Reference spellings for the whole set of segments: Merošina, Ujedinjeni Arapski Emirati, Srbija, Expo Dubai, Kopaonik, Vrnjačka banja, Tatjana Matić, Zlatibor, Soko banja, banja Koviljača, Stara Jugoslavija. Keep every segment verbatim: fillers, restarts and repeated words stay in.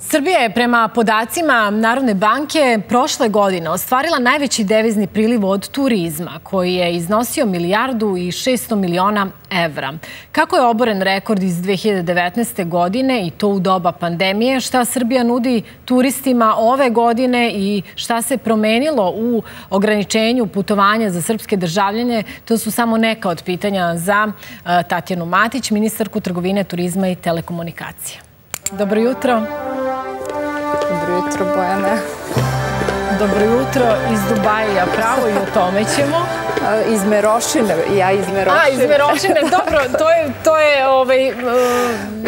Srbija je prema podacima Narodne banke prošle godine ostvarila najveći devizni priliv od turizma, koji je iznosio milijardu i šesto miliona evra. Kako je oboren rekord iz dve hiljade devetnaeste. godine i to u doba pandemije, šta Srbija nudi turistima ove godine i šta se promenilo u ograničenju putovanja za srpske državljane, to su samo neka od pitanja za Tatjanu Matić, ministarku trgovine, turizma i telekomunikacije. Dobro jutro. Dobro jutro, Bojana. Dobro jutro iz Dubaja, pravo i o tome ćemo. Iz Merošine, ja iz Merošine. A, iz Merošine, dobro, to je... To je ovaj, uh,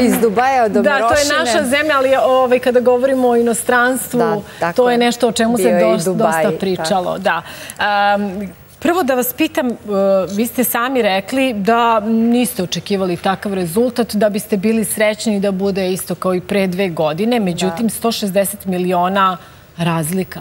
iz Dubaja do Merošine. Da, to je naša zemlja, ali ovaj, kada govorimo o inostranstvu, da, tako, to je nešto o čemu se dost, Dubai, dosta pričalo. Da. Um, Prvo da vas pitam, vi ste sami rekli da niste očekivali takav rezultat, da biste bili srećni da bude isto kao i pre dve godine, međutim sto šezdeset miliona razlika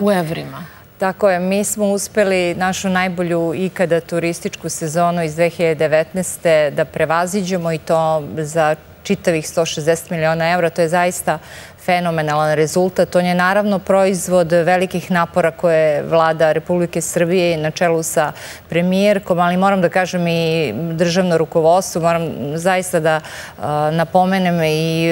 u evrima. Tako je, mi smo uspeli našu najbolju ikada turističku sezonu iz dve hiljade devetnaeste. da prevaziđemo i to za čitavih sto šezdeset miliona evra. To je zaista fenomenalan rezultat. On je naravno proizvod velikih napora koje vlada Republike Srbije na čelu sa premijerkom, ali moram da kažem i državno rukovodstvo, moram zaista da napomenem, i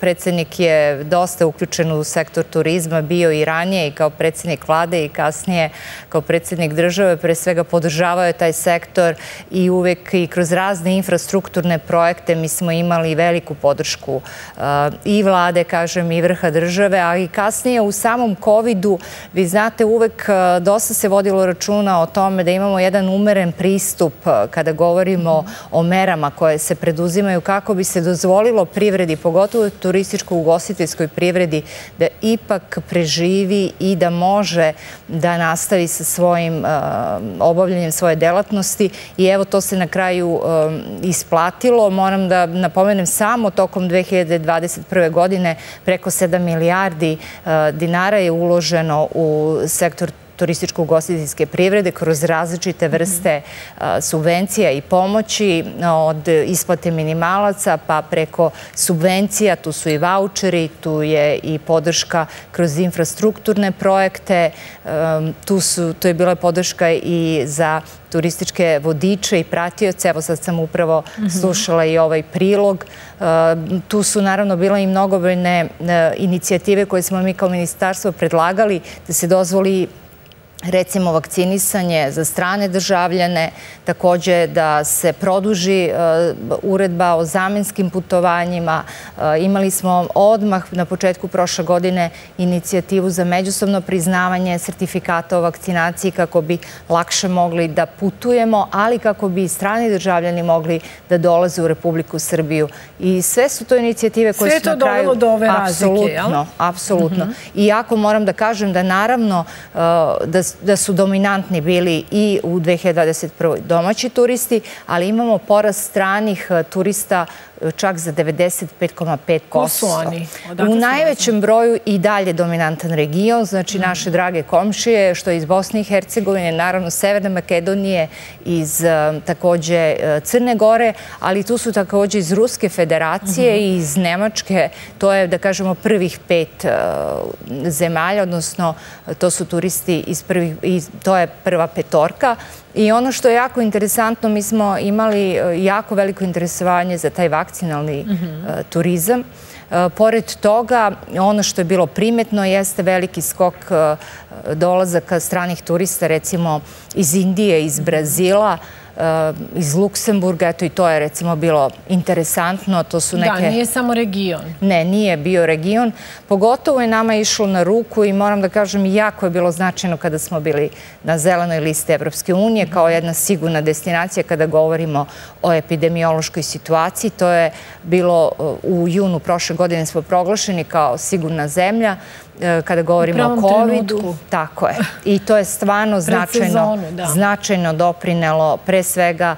predsjednik je dosta uključen u sektor turizma, bio i ranije i kao predsjednik vlade i kasnije kao predsjednik države, pre svega podržavao je taj sektor i uvek i kroz razne infrastrukturne projekte mi smo imali veliku podršku i vlade, kažem, i vrha države, a i kasnije u samom kovidu, vi znate, uvek dosta se vodilo računa o tome da imamo jedan umeren pristup kada govorimo o merama koje se preduzimaju kako bi se dozvolilo privredi, pogotovo turističko-ugostiteljskoj privredi, da ipak preživi i da može da nastavi sa svojim obavljanjem svoje delatnosti, i evo to se na kraju isplatilo. Moram da napomenem, samo tokom dve hiljade dvadeset prve. godine preko sedam milijardi dinara je uloženo u sektor turističko-ugostiteljske privrede kroz različite vrste subvencija i pomoći, od isplate minimalaca pa preko subvencija, tu su i vaučeri, tu je i podrška kroz infrastrukturne projekte, tu su, tu je bila podrška i za turističke vodiče i pratioce. Evo sad sam upravo slušala i ovaj prilog. Tu su naravno bile i mnogobrojne inicijative koje smo mi kao ministarstvo predlagali, da se dozvoli recimo vakcinisanje za strane državljane, također da se produži uredba o zamenskim putovanjima. Imali smo odmah na početku prošle godine inicijativu za međusobno priznavanje sertifikata o vakcinaciji kako bi lakše mogli da putujemo, ali kako bi i strani državljani mogli da dolaze u Republiku Srbiju. I sve su to inicijative koje su na kraju... Sve je to dovelo do ove razlike, jel? Apsolutno, apsolutno. I jako moram da kažem da naravno da da su dominantni bili i u dve hiljade dvadeset prvoj. domaći turisti, ali imamo porast stranih turista čak za devedeset pet zarez pet posto. Ko su oni? U najvećem broju i dalje dominantan region, znači naše drage komšije, što je iz Bosne i Hercegovine, naravno Severne Makedonije, iz takođe Crne Gore, ali tu su takođe iz Ruske federacije i iz Nemačke. To je, da kažemo, prvih pet zemalja, odnosno to su turisti iz prvih, i to je prva petorka. I ono što je jako interesantno, mi smo imali jako veliko interesovanje za taj vakcinalni turizam. Pored toga, ono što je bilo primetno jeste veliki skok dolazaka stranih turista, recimo iz Indije, iz Brazila, iz Luksemburga, eto i to je recimo bilo interesantno. To su neke... Da, nije samo region. Ne, nije bio region. Pogotovo je nama išlo na ruku i moram da kažem, jako je bilo značajno kada smo bili na zelenoj listi Evropske unije kao jedna sigurna destinacija kada govorimo o epidemiološkoj situaciji. To je bilo u junu prošle godine, smo proglašeni kao sigurna zemlja kada govorimo o kovidu. Tako je. I to je stvarno značajno, značajno doprinelo. Pre svega,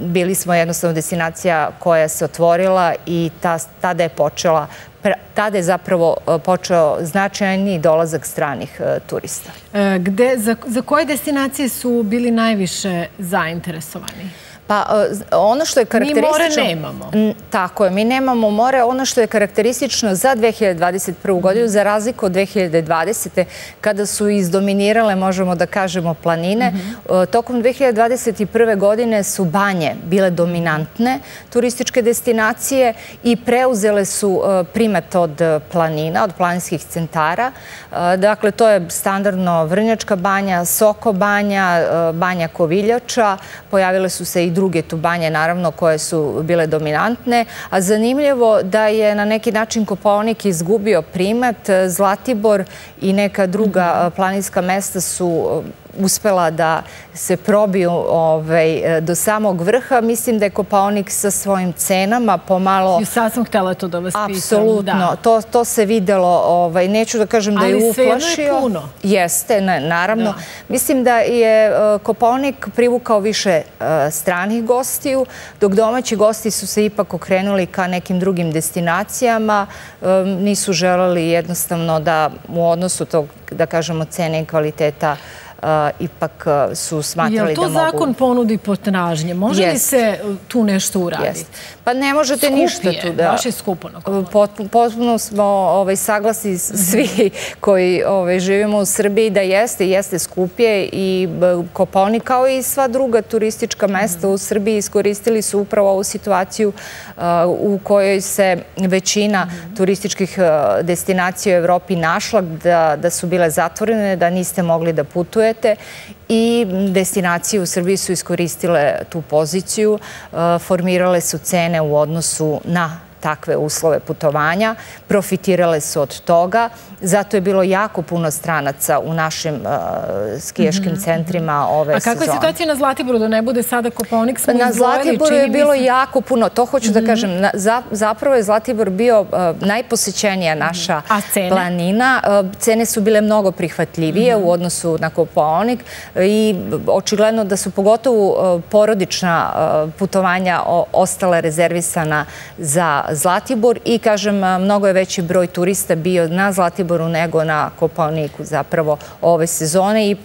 bili smo jednostavno destinacija koja se otvorila i tada je počela, tada je zapravo počeo značajni dolazak stranih turista. Za koje destinacije su bili najviše zainteresovani? Pa ono što je karakteristično... Mi more nemamo. Tako je, mi nemamo more. Ono što je karakteristično za dve hiljade dvadeset prvu godinu, za razliku od dve hiljade dvadesete kada su izdominirale, možemo da kažemo, planine, tokom dve hiljade dvadeset prve godine su banje bile dominantne turističke destinacije i preuzele su primat od planina, od planinskih centara. Dakle, to je standardno Vrnjačka banja, Soko banja, banja Koviljača, pojavile su se i druge tu banje, naravno, koje su bile dominantne. A zanimljivo da je na neki način Kopaonik izgubio primat, Zlatibor i neka druga planinska mesta su uspela da se probiju ovaj, do samog vrha. Mislim da je Kopaonik sa svojim cenama pomalo... I sad sam htjela to da vas pitam. Apsolutno. To, to se vidjelo. Ovaj, neću da kažem ali da je uplašio. Ali sve je puno. Jeste, ne, naravno. Da. Mislim da je Kopaonik privukao više uh, stranih gostiju, dok domaći gosti su se ipak okrenuli ka nekim drugim destinacijama. Um, nisu želeli jednostavno da u odnosu tog, da kažemo, cene i kvaliteta ipak su smatrali da mogu... Je li to zakon ponudi potražnje? Može li se tu nešto uraditi? Pa ne možete ništa tu da... Baš je skupo. Potpuno smo saglasni svi koji živimo u Srbiji da jeste, jeste skuplje i Kopaonik kao i sva druga turistička mesta u Srbiji iskoristili su upravo ovu situaciju u kojoj se većina turističkih destinacija u Evropi našla, da su bile zatvorene, da niste mogli da putujete, i destinacije u Srbiji su iskoristile tu poziciju, formirale su cene u odnosu na takve uslove putovanja, profitirale su od toga, zato je bilo jako puno stranaca u našim uh, skijaškim centrima ove sezone. A kako je situacija na Zlatiboru, da ne bude sada Kopaonik smo izvojili? Na Zlatiboru je bilo mislim... jako puno, to hoću da kažem, na, za, zapravo je Zlatibor bio uh, najposećenija naša planina. Uh, cene su bile mnogo prihvatljivije u odnosu na Kopaonik i očigledno da su pogotovo uh, porodična uh, putovanja o, ostale rezervisana za Zlatibor i, kažem, mnogo je veći broj turista bio na Zlatiboru nego na Kopaoniku zapravo ove sezone i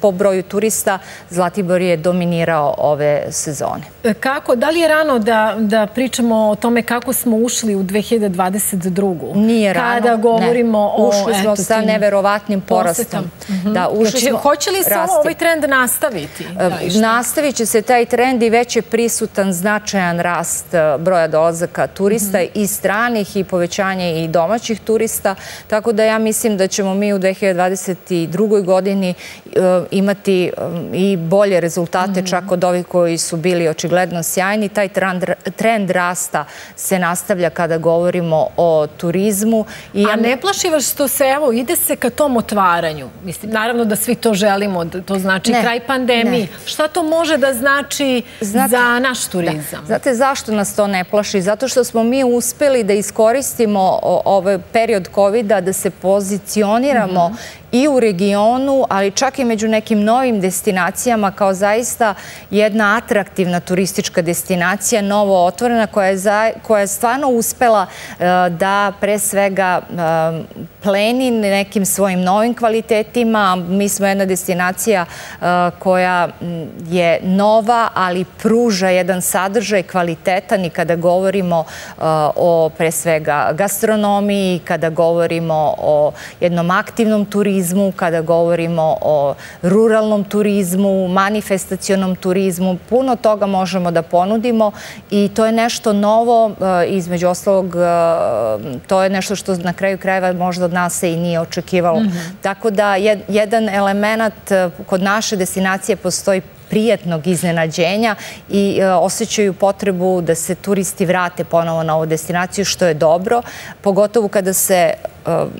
po broju turista Zlatibor je dominirao ove sezone. Kako? Da li je rano da, da pričamo o tome kako smo ušli u dve hiljade dvadeset drugu? Nije rano, ne. Kada govorimo o... Ušli smo eto, sa neverovatnim porastom. Mm-hmm. Da, ušli znači, smo... Hoće li samo ovaj trend nastaviti? Da, nastavit će se taj trend i već je prisutan značajan rast broja dolazaka turista i stranih i povećanje i domaćih turista, tako da ja mislim da ćemo mi u dve hiljade dvadeset drugoj godini imati i bolje rezultate čak od ovih koji su bili očigledno sjajni. Taj trend rasta se nastavlja kada govorimo o turizmu. A ne plaši vas što se, evo, ide se ka tom otvaranju? Mislim, naravno da svi to želimo, to znači kraj pandemije. Šta to može da znači za naš turizam? Znate zašto nas to ne plaši? Zato što smo mi uspeli da iskoristimo ovaj period kovida, da se pozicioniramo i u regionu, ali čak i među nekim novim destinacijama kao zaista jedna atraktivna turistička destinacija, novo otvorena, koja je, za, koja je stvarno uspela uh, da pre svega uh, pleni nekim svojim novim kvalitetima. Mi smo jedna destinacija uh, koja je nova, ali pruža jedan sadržaj kvalitetan i kada govorimo uh, o pre svega gastronomiji, kada govorimo o jednom aktivnom turizmu, kada govorimo o ruralnom turizmu, manifestacionom turizmu, puno toga možemo da ponudimo i to je nešto novo, između ostalog, to je nešto što na kraju krajeva možda od nas se i nije očekivalo. Tako da jedan element kod naše destinacije postoji prijatnog iznenađenja i e, osjećaju potrebu da se turisti vrate ponovo na ovu destinaciju, što je dobro, pogotovo kada se e,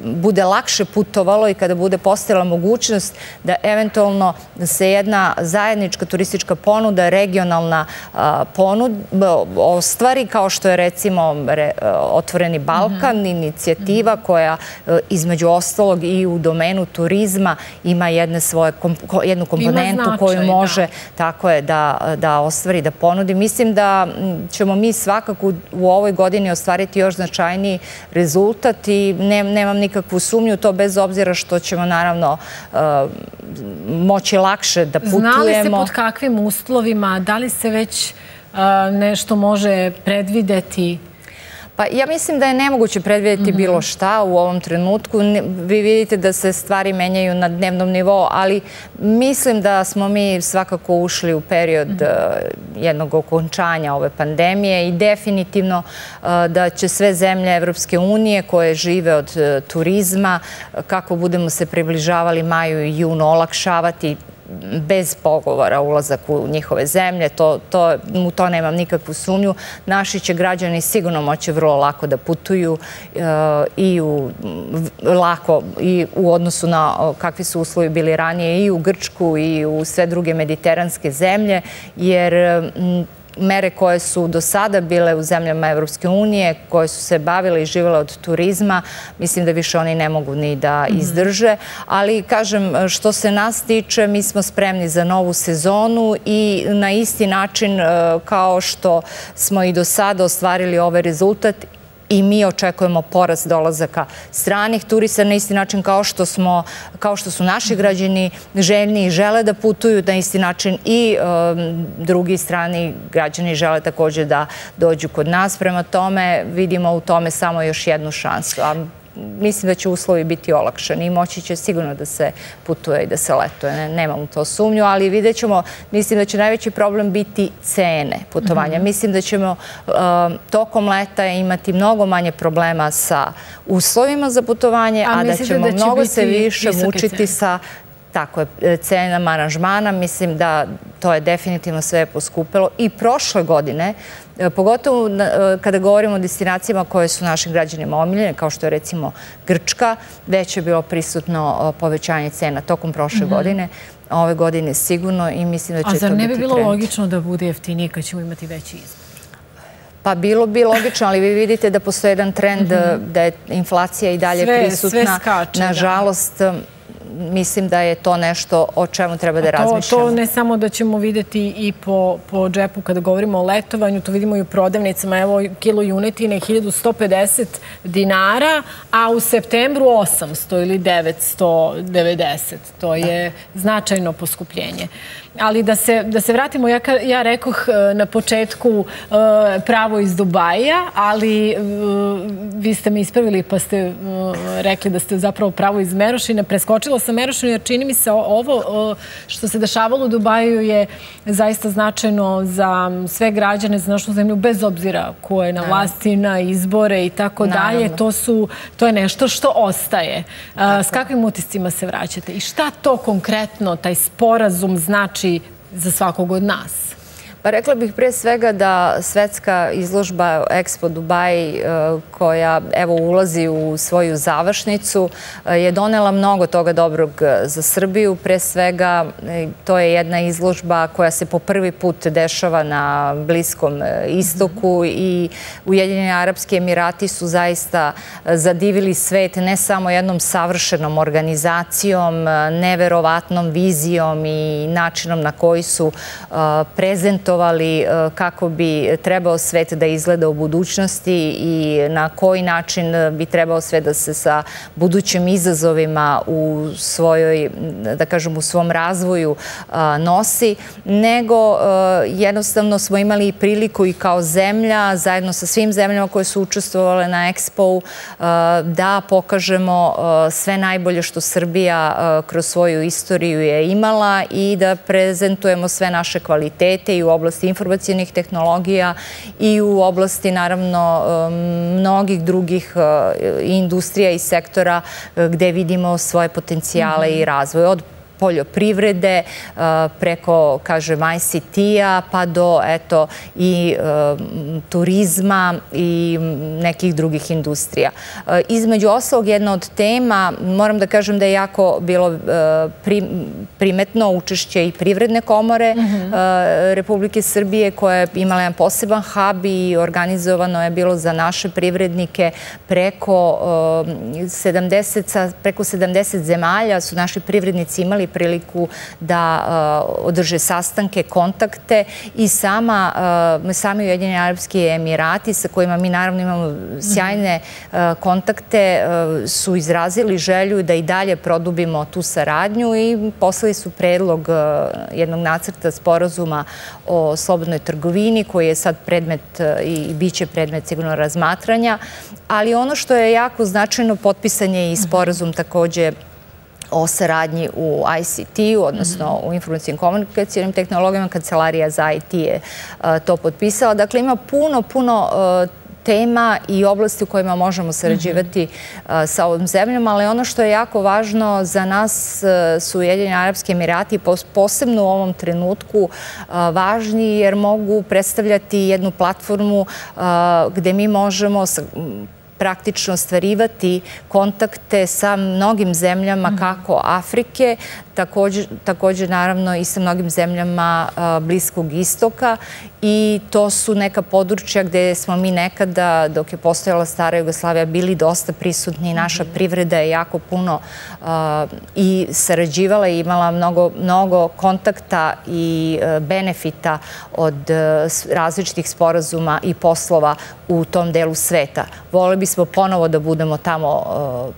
bude lakše putovalo i kada bude postojala mogućnost da eventualno se jedna zajednička turistička ponuda, regionalna a, ponuda ostvari, kao što je recimo re, Otvoreni Balkan, mm-hmm. inicijativa koja e, između ostalog i u domenu turizma ima jedne svoje, kom, ko, jednu komponentu značaj, koju može da. Tako je, da, da ostvari, da ponudi. Mislim da ćemo mi svakako u ovoj godini ostvariti još značajniji rezultat i ne, nemam nikakvu sumnju, to bez obzira što ćemo naravno moći lakše da putujemo. Znali se pod kakvim uslovima, da li se već nešto može predvideti? Pa ja mislim da je nemoguće predvidjeti bilo šta u ovom trenutku. Vi vidite da se stvari menjaju na dnevnom nivou, ali mislim da smo mi svakako ušli u period jednog okončanja ove pandemije i definitivno da će sve zemlje Evropske unije koje žive od turizma, kako budemo se približavali maju i junu, olakšavati bez pogovora ulazak u njihove zemlje, u to nemam nikakvu sumnju. Naši će građani sigurno moći vrlo lako da putuju i lako i u odnosu na kakvi su uslovi bili ranije i u Grčku i u sve druge mediteranske zemlje, jer mere koje su do sada bile u zemljama Evropske unije, koje su se bavile i živele od turizma, mislim da više oni ne mogu ni da izdrže. Ali, kažem, što se nas tiče, mi smo spremni za novu sezonu i na isti način kao što smo i do sada ostvarili ovaj rezultat, i mi očekujemo porast dolazaka stranih turista na isti način kao što smo, kao što su naši građani željni i žele da putuju, na isti način i drugi strani građani žele također da dođu kod nas. Prema tome vidimo u tome samo još jednu šansu. Mislim da će uslovi biti olakšani i moći će sigurno da se putuje i da se letuje. Nemam u to sumnju, ali vidjet ćemo, mislim da će najveći problem biti cene putovanja. Mislim da ćemo tokom leta imati mnogo manje problema sa uslovima za putovanje, a da ćemo mnogo se više mučiti sa tako je, cenama aranžmana. Mislim da to je definitivno sve poskupelo i prošle godine, pogotovo kada govorimo o destinacijama koje su našim građanima omiljene, kao što je recimo Grčka, već je bilo prisutno povećanje cena tokom prošle godine, a ove godine sigurno, i mislim da će to biti trend. A zar ne bi bilo logično da bude jeftinije kad ćemo imati veći izbor? Pa bilo bi logično, ali vi vidite da postoji jedan trend da je inflacija i dalje prisutna. Nažalost, mislim da je to nešto o čemu treba da razmišljamo. To ne samo da ćemo vidjeti i po džepu kada govorimo o letovanju, to vidimo i u prodavnicama. Evo, kilo junetine hiljadu sto pedeset dinara, a u septembru osamsto ili devetsto devedeset. To je značajno poskupljenje. Ali da se vratimo, ja rekoh na početku pravo iz Dubaja, ali vi ste mi ispravili pa ste rekli da ste zapravo pravo iz Merošine. Preskočila sam Merošinu jer čini mi se ovo što se dešavalo u Dubaju je zaista značajno za sve građane, za našu zemlju, bez obzira ko je na vlasti, na izbore i tako dalje. To je nešto što ostaje. S kakvim utiscima se vraćate? I šta to konkretno, taj sporazum, znači za svakog od nas? Pa rekla bih prije svega da svetska izložba Expo Dubai, koja evo ulazi u svoju završnicu, je donela mnogo toga dobrog za Srbiju. Pre svega to je jedna izložba koja se po prvi put dešava na Bliskom istoku i Ujedinjeni Arapski Emirati su zaista zadivili svet ne samo jednom savršenom organizacijom, neverovatnom vizijom i načinom na koji su prezentovali kako bi trebao svet da izgleda u budućnosti i na koji način bi trebao sve da se sa budućim izazovima u svojoj, da kažem, u svom razvoju nosi, nego jednostavno smo imali priliku i kao zemlja, zajedno sa svim zemljama koje su učestvovale na Expo-u, da pokažemo sve najbolje što Srbija kroz svoju istoriju je imala i da prezentujemo sve naše kvalitete i u oblasti informacijenih tehnologija i u oblasti, naravno, mnogih drugih industrija i sektora gde vidimo svoje potencijale i razvoj. Od poljoprivrede, preko, kažem, I C T-a, pa do, eto, i turizma i nekih drugih industrija. Između ostalog, jedna od tema, moram da kažem da je jako bilo primetno učešće i Privredne komore Republike Srbije, koja je imala jedan poseban hub i organizovano je bilo za naše privrednike preko sedamdeset zemalja su naši privrednici imali imali priliku da održe sastanke, kontakte i sami Ujedinjeni Arapski Emirati, sa kojima mi naravno imamo sjajne kontakte, su izrazili želju da i dalje produbimo tu saradnju i poslali su predlog jednog nacrta sporazuma o slobodnoj trgovini, koji je sad predmet i bit će predmet sigurno razmatranja, ali ono što je jako značajno, potpisan je i sporazum također o saradnji u I C T-u, odnosno u informacijnim komunikacijnim tehnologijama. Kancelarija za I T je to potpisala. Dakle, ima puno, puno tema i oblasti u kojima možemo sarađivati sa ovom zemljom, ali ono što je jako važno za nas su Ujedinjeni Arapski Emirati, posebno u ovom trenutku važni, jer mogu predstavljati jednu platformu gde mi možemo praktično ostvarivati kontakte sa mnogim zemljama kako Afrike, također naravno i sa mnogim zemljama Bliskog istoka, i to su neka područja gde smo mi nekada, dok je postojala Stara Jugoslavija, bili dosta prisutni. Naša privreda je jako puno i sarađivala i imala mnogo kontakta i benefita od različitih sporazuma i poslova u tom delu sveta. Voleli bismo ponovo da budemo tamo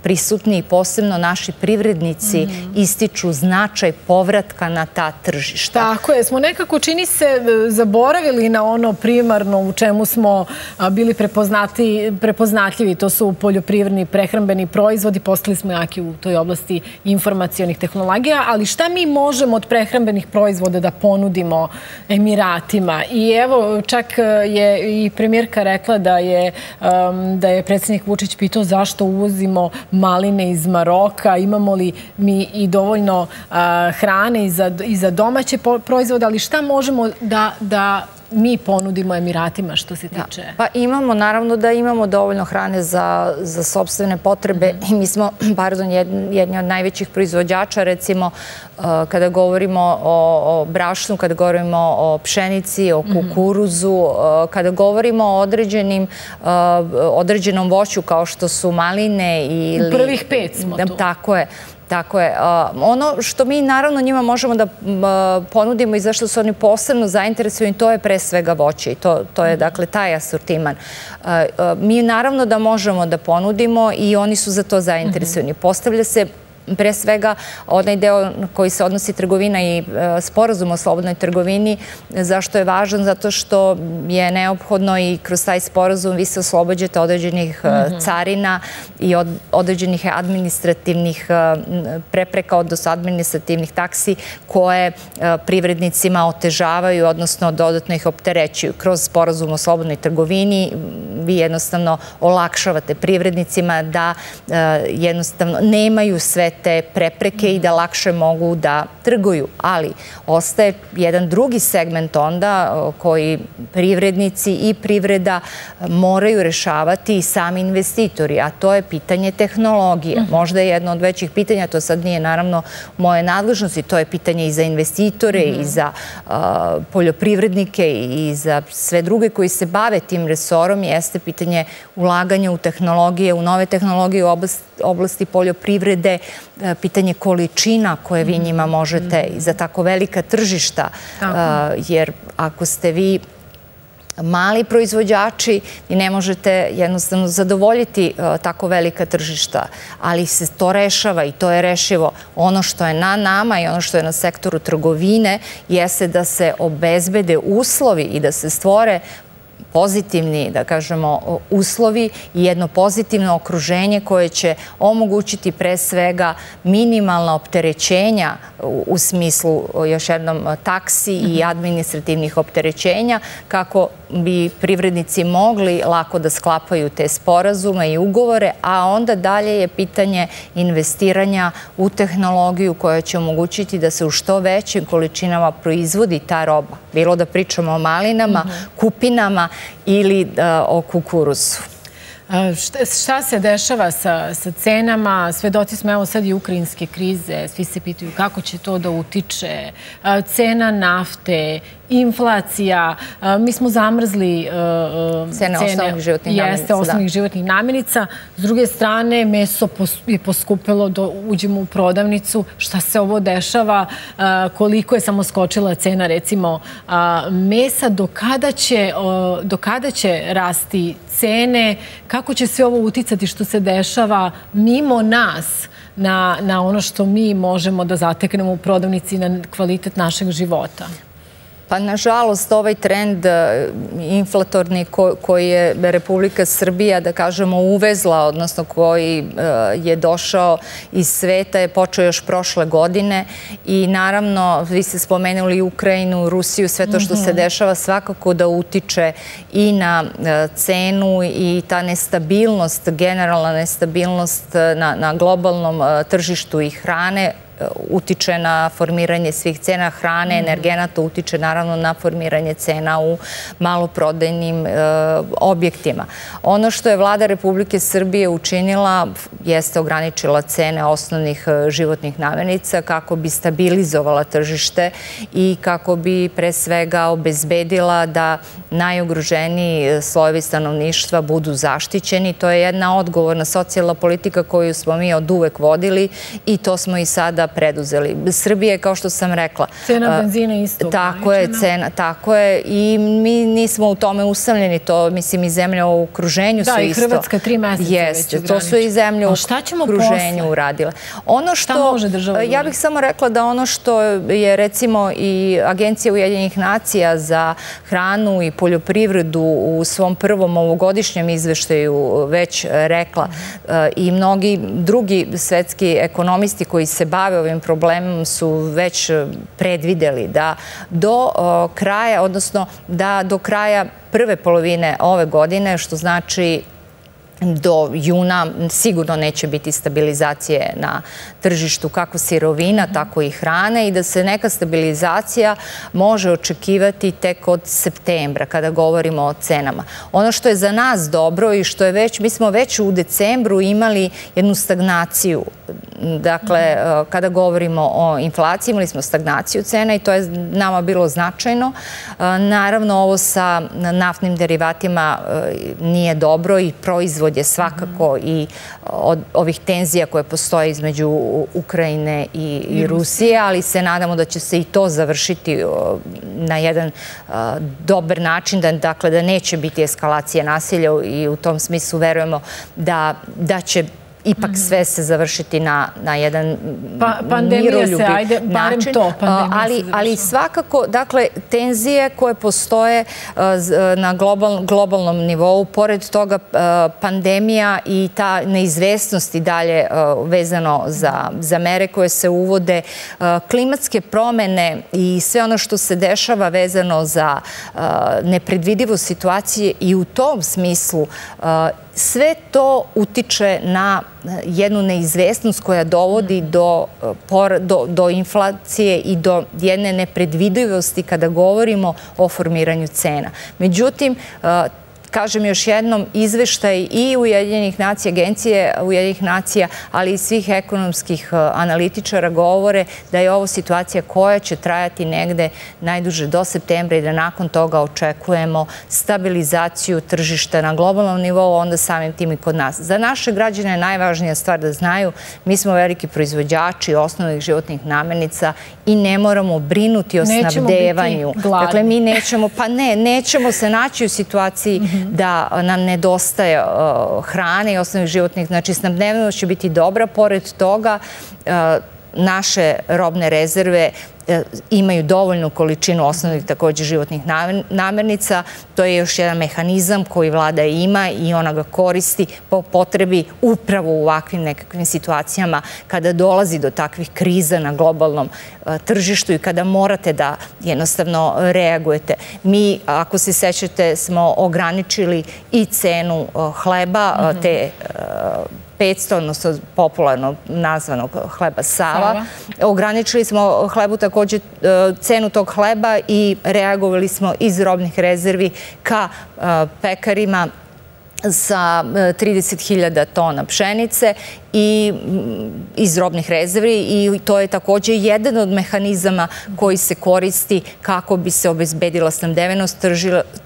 prisutni, i posebno naši privrednici ističu značaj povratka na ta tržišta. Tako je, smo nekako, čini se, zaboravili na ono primarno u čemu smo bili prepoznatljivi, to su poljoprivredni, prehrambeni proizvodi, postali smo jaki u toj oblasti informacionih tehnologija, ali šta mi možemo od prehrambenih proizvoda da ponudimo Emiratima? I evo, čak je i premijerka rekla da je da je predsjednik Vučić pitao zašto uvozimo maline iz Maroka, imamo li mi i dovoljno hrane i za domaće proizvode, ali šta možemo da mi ponudimo Emiratima što se tiče? Pa imamo, naravno da imamo dovoljno hrane za sopstvene potrebe, i mi smo, pardon, jedni od najvećih proizvođača, recimo kada govorimo o brašnu, kada govorimo o pšenici, o kukuruzu, kada govorimo o određenom voću kao što su maline ili... Prvih pet smo tu. Tako je. Tako je. Ono što mi naravno njima možemo da ponudimo i zašto su oni posebno zainteresovani, to je pre svega voće, i to je dakle taj asortiman. Mi naravno da možemo da ponudimo i oni su za to zainteresovani. Postavlja se pre svega onaj deo koji se odnosi trgovina i sporazum o slobodnoj trgovini. Zašto je važan? Zato što je neophodno, i kroz taj sporazum vi se oslobađate određenih carina i određenih administrativnih prepreka, odnosno administrativnih taksi koje privrednicima otežavaju, odnosno dodatno ih opterećuju. Kroz sporazum o slobodnoj trgovini vi jednostavno olakšavate privrednicima da jednostavno nemaju sve te prepreke i da lakše mogu da trguju. Ali ostaje jedan drugi segment onda koji privrednici i privreda moraju rešavati i sami investitori, a to je pitanje tehnologije. Možda je jedno od većih pitanja, to sad nije naravno moje nadležnosti, to je pitanje i za investitore, i za poljoprivrednike, i za sve druge koji se bave tim resorom, jeste pitanje ulaganja u tehnologije, u nove tehnologije u oblasti poljoprivrede, pitanje količina koje vi njima možete i za tako velika tržišta, jer ako ste vi mali proizvođači i ne možete jednostavno zadovoljiti tako velika tržišta, ali se to rešava i to je rešivo. Ono što je na nama i ono što je na sektoru trgovine jeste da se obezbede uslovi i da se stvore pozitivni, da kažemo, uslovi i jedno pozitivno okruženje koje će omogućiti pre svega minimalna opterećenja u smislu, još jednom, taksi i administrativnih opterećenja, kako bi privrednici mogli lako da sklapaju te sporazume i ugovore, a onda dalje je pitanje investiranja u tehnologiju koja će omogućiti da se u što većim količinama proizvodi ta roba. Bilo da pričamo o malinama, kupinama ili o kukuruzu. Šta se dešava sa cenama? Svedoci smo, evo sad i ukrajinske krize, svi se pitaju kako će to da utiče. Cena nafte, inflacija, mi smo zamrzli cene osnovnih životnih namirnica. S druge strane, meso je poskupilo, uđemo u prodavnicu. Šta se ovo dešava? Koliko je samo skočila cena, recimo, mesa? Do kada će rasti cene? Kako će sve ovo uticati što se dešava mimo nas na ono što mi možemo da zateknemo u prodavnici, na kvalitet našeg života? Pa, nažalost, ovaj trend inflatorni koji je Republika Srbija, da kažemo, uvezla, odnosno koji je došao iz sveta, je počeo još prošle godine i naravno, vi ste spomenuli Ukrajinu, Rusiju, sve to što se dešava svakako da utiče i na cenu i ta nestabilnost, generalna nestabilnost na globalnom tržištu i hrane, utiče na formiranje svih cena hrane, energenata, utiče naravno na formiranje cena u maloprodajnim objektima. Ono što je Vlada Republike Srbije učinila jeste ograničila cene osnovnih životnih namirnica kako bi stabilizovala tržište i kako bi pre svega obezbedila da najugroženiji slojevi stanovništva budu zaštićeni. To je jedna odgovorna socijalna politika koju smo mi od uvek vodili i to smo i sada preduzeli. Srbija je, kao što sam rekla... Cena benzina isto. Tako je, cena, tako je. I mi nismo u tome usamljeni. To, mislim, i zemlje u okruženju su isto. Da, i Hrvatska tri meseca već je granična. To su i zemlje u okruženju uradile. Šta može država uraditi? Ja bih samo rekla da ono što je, recimo, i Agencija Ujedinjenih nacija za hranu i poljoprivredu u svom prvom ovogodišnjem izveštaju već rekla i mnogi drugi svetski ekonomisti koji se bavaju ovim problemom su već predvideli da do kraja, odnosno da do kraja prve polovine ove godine, što znači do juna, sigurno neće biti stabilizacije na tržištu kako sirovina, tako i hrane i da se neka stabilizacija može očekivati tek od septembra kada govorimo o cenama. Ono što je za nas dobro i što je već, mi smo već u decembru imali jednu stagnaciju. Dakle, kada govorimo o inflaciji, imali smo stagnaciju cena i to je nama bilo značajno. Naravno, ovo sa naftnim derivatima nije dobro i proizvod je svakako i od ovih tenzija koje postoje između Ukrajine i Rusije, ali se nadamo da će se i to završiti na jedan dobar način, dakle da neće biti eskalacije nasilja i u tom smislu verujemo da će ipak sve se završiti na jedan miroljubi način. Ali svakako, dakle, tenzije koje postoje na globalnom nivou, pored toga pandemija i ta neizvesnost i dalje vezano za mere koje se uvode, klimatske promene i sve ono što se dešava vezano za nepredvidivu situaciju i u tom smislu sve to utiče na jednu neizvesnost koja dovodi do inflacije i do jedne nepredvidivosti kada govorimo o formiranju cena. Međutim, kažem još jednom, izveštaj i Ujedinjenih nacija, agencije Ujedinjenih nacija, ali i svih ekonomskih analitičara govore da je ovo situacija koja će trajati negde najduže do septembra i da nakon toga očekujemo stabilizaciju tržišta na globalnom nivou, onda samim tim i kod nas. Za naše građane je najvažnija stvar da znaju, mi smo veliki proizvođači osnovnih životnih namirnica i ne moramo brinuti o snabdevanju. Dakle, mi nećemo, pa ne, nećemo se naći u situaciji da nam nedostaje hrane i osnovnih životnih, znači snabdevenost će biti dobra, pored toga naše robne rezerve imaju dovoljnu količinu osnovnih također životnih namirnica. To je još jedan mehanizam koji Vlada ima i ona ga koristi po potrebi upravo u ovakvim nekakvim situacijama kada dolazi do takvih kriza na globalnom tržištu i kada morate da jednostavno reagujete. Mi, ako se sećate, smo ograničili i cenu hleba, te petsto, odnosno popularno nazvanog hleba Sava. Ograničili smo hlebu također cenu tog hleba i reagovali smo iz robnih rezervi ka pekarima sa trideset hiljada tona pšenice i iz robnih rezervi, i to je također jedan od mehanizama koji se koristi kako bi se obezbedila snabdevenost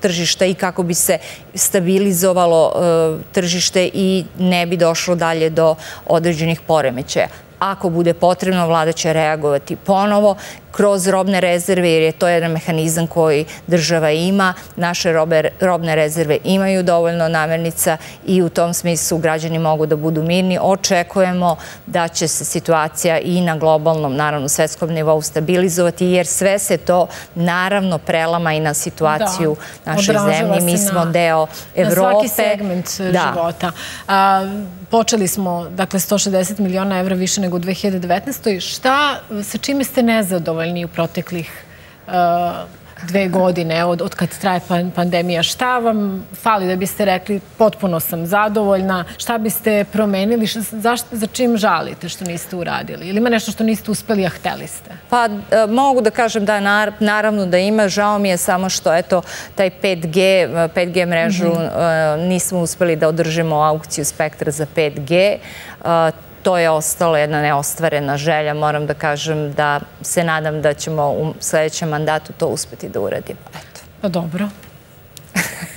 tržišta i kako bi se stabilizovalo tržište i ne bi došlo dalje do određenih poremećaja. Ako bude potrebno, vlada će reagovati ponovo kroz robne rezerve, jer je to jedan mehanizam koji država ima. Naše robne rezerve imaju dovoljno namirnica i u tom smislu građani mogu da budu mirni. Očekujemo da će se situacija i na globalnom, naravno svetskom nivou stabilizovati, jer sve se to naravno prelama i na situaciju naše zemlje. Mi smo deo Evrope. Na svaki segment života. Počeli smo, dakle, sto šezdeset miliona evra više nego u dve hiljade devetnaestoj. Šta, sa čime ste nezadovoljni u proteklih uh, dve godine, od, od kad traje pandemija? Šta vam fali da biste rekli potpuno sam zadovoljna? Šta biste promenili? Šta, zaš, za čim žalite što niste uradili? Ili ima nešto što niste uspeli, a hteli ste? Pa e, mogu da kažem da nar, naravno da ima. Žao mi je samo što eto, taj pet G mrežu mm-hmm. e, nismo uspeli da održimo aukciju spektra za pet G. E, To je ostalo jedna neostvarena želja. Moram da kažem da se nadam da ćemo u sljedećem mandatu to uspjeti da uradimo. Eto. Dobro.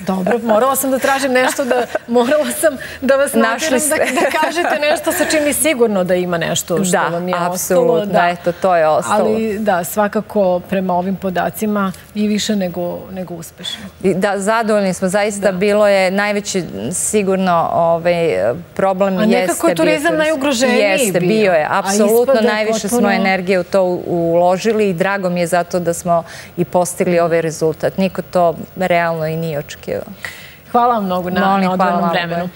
Dobro, morala sam da tražim nešto, da, morala sam da vas natjeram da, da kažete nešto sa čim je sigurno da ima nešto što da, vam je ostalo. Da, da, eto, to je ostalo. Ali da, svakako prema ovim podacima i više nego, nego uspešno. Da, zadovoljni smo, zaista da. Bilo je najveći sigurno ovaj, problem jeste... A nekako jeste, turizam bio, najugroženiji jeste, bio. Bio je, apsolutno, najviše potpuno... smo energije u to uložili i drago mi je zato da smo i postigli ovaj rezultat. Niko to realno i nije očekivao. Hvala vam mnogo na odvojenom vremenu.